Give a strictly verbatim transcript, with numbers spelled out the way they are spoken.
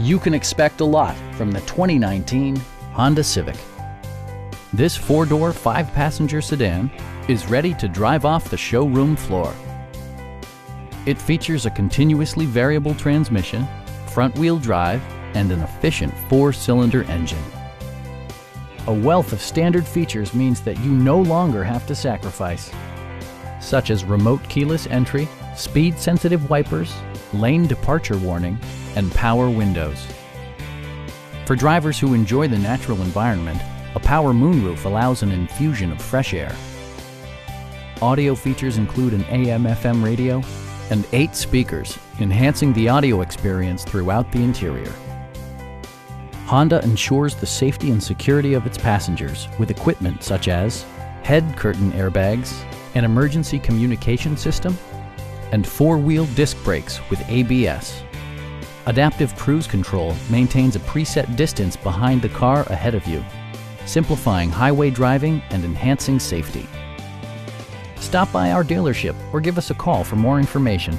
you can expect a lot from the twenty nineteen Honda Civic. This four-door, five-passenger sedan is ready to drive off the showroom floor. It features a continuously variable transmission, front-wheel drive, and an efficient four-cylinder engine. A wealth of standard features means that you no longer have to sacrifice, such as remote keyless entry, speed-sensitive wipers, lane departure warning, and power windows. For drivers who enjoy the natural environment, a power moonroof allows an infusion of fresh air. Audio features include an A M F M radio and eight speakers, enhancing the audio experience throughout the interior. Honda ensures the safety and security of its passengers with equipment such as head curtain airbags, an emergency communication system, and four-wheel disc brakes with A B S. Adaptive Cruise Control maintains a preset distance behind the car ahead of you, simplifying highway driving and enhancing safety. Stop by our dealership or give us a call for more information.